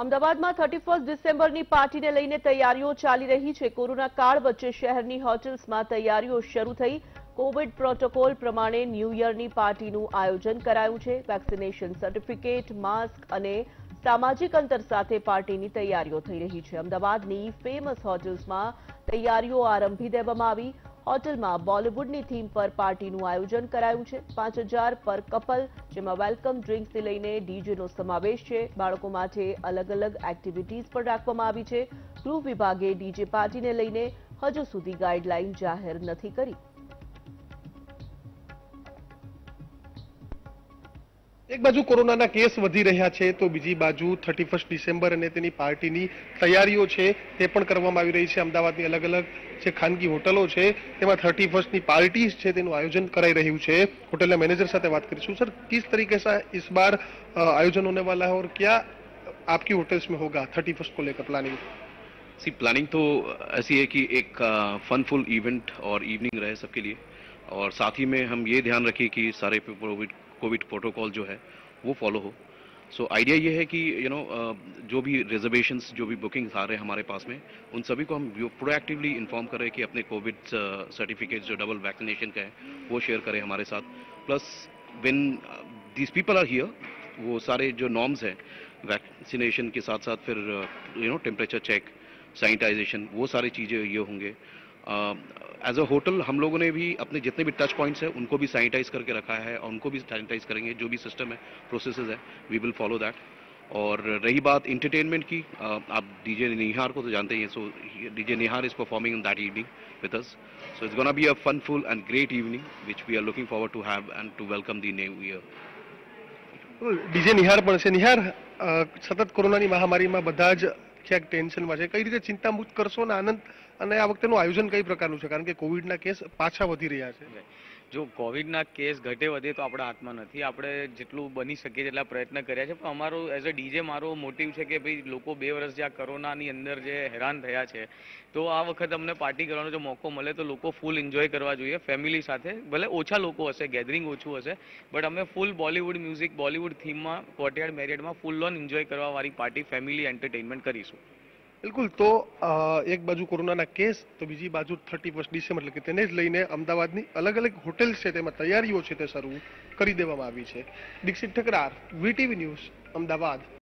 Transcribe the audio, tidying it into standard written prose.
अमદાવાદ में 31 डिसेम्बर की पार्टी ने लईने तैयारीओ चाली रही है। कोरोना काल वच्चे शहर की होटल्स में तैयारीओ शुरू थी। कोविड प्रोटोकॉल प्रमाण न्यू ईयर की पार्टी आयोजन करायु है। वेक्सिनेशन सर्टिफिकेट मास्क और सामाजिक अंतर साथ पार्टी की तैयारीओ थी रही है। अमदावाद की फेमस होटल्स में तैयारीओ आरंभी देवामां आवी। होटल में बॉलीवूड की थीम पर पार्टी आयोजन करायु है। 5000 पर कपल जेमा वेलकम ड्रिंक्स से लईने डीजे नो समावेश है। बाळको माटे अलग अलग एक्टिविटीज पर राखवामां आवी है। गृह विभागे डीजे पार्टी ने लईने हजू सुधी गाइडलाइन जाहिर नहीं करी। एक बाजू कोरोना केस वधी रहा है तो बीजी बाजू 31 डिसेम्बर पार्टी की तैयारीओ है अमदावाद की अलग अलग जो खानगी होटलों है 31st की पार्टीज है आयोजन कराई रही है। होटल मैनेजर साथ बात करीशुं। सर, किस तरीके से इस बार आयोजन होने वाला है और क्या आपकी होटल्स में होगा 31st को लेकर प्लानिंग? सी, प्लानिंग तो ऐसी है कि एक फनफुल इवेंट और इवनिंग रहे सबके लिए, और साथ ही में हम ये ध्यान रखें कि सारे कोविड प्रोटोकॉल जो है वो फॉलो हो। सो आइडिया ये है कि जो भी रिजर्वेशंस जो भी बुकिंग्स आ रहे हैं हमारे पास में उन सभी को हम प्रोएक्टिवली इन्फॉर्म कर रहे हैं कि अपने कोविड सर्टिफिकेट्स जो डबल वैक्सीनेशन का है वो शेयर करें हमारे साथ। Plus when these people are here वो सारे जो नॉर्म्स हैं वैक्सीनेशन के साथ साथ फिर टेम्परेचर चेक, सैनिटाइजेशन, वो सारी चीज़ें ये होंगे। एज अ होटल हम लोगों ने भी अपने जितने भी टच पॉइंट्स हैं उनको भी सैनिटाइज करके रखा है और उनको भी सैनिटाइज करेंगे। जो भी सिस्टम है, प्रोसेसेस है, वी विल फॉलो दैट। और रही बात इंटरटेनमेंट की, आप डीजे निहार को तो जानते ही हैं। So DJ Nihar is performing in that evening with us, so it's gonna be a funful and great evening which we are looking forward to have and to welcome the new year. DJ Nihar पण छे। निहार, सतत कोरोनानी महामारीमां बधा ज ક્યાંક ટેન્શનમાં છે, કઈ રીતે ચિંતા મુક્ત કરશો અને આનંદ અને આ વખતેનું આયોજન કઈ પ્રકારનું છે, કારણ કે કોવિડના કેસ પાછા વધી રહ્યા છે? જો કોવિડના કેસ ઘટે વધે તો આપણા હાથમાં નથી, આપણે જેટલું બની શકીએ એટલા પ્રયત્ન કર્યા છે, પણ અમારો એઝ અ ડીજે મારો મોટિવ છે કે ભાઈ લોકો 2 વર્ષ જે આ કોરોનાની અંદર જે હેરાન થયા છે તો આ વખત અમને પાર્ટી કરવાનો જો મોકો મળે તો લોકો ફૂલ એન્જોય કરવા જોઈએ ફેમિલી સાથે, ભલે ઓછા લોકો હશે, ગેધરિંગ ઓછું હશે, બટ અમે ફૂલ બોલિવૂડ મ્યુઝિક, બોલિવૂડ થીમમાં કોર્ટયાર્ડ મેરિયડમાં ફૂલ ઓન એન્જોય કરવાવાળી પાર્ટી ફેમિલી એન્ટરટેનમેન્ટ કરીશું। बिल्कुल। तो एक बाजू कोरोना केस तो बीजी बाजू 31 डिसेम्बर लईने अमदावाद की अलग अलग होटल्स है तैयारीओ है शुरू कर दीक्षित ठकरार, वीटीवी न्यूज, अमदावाद।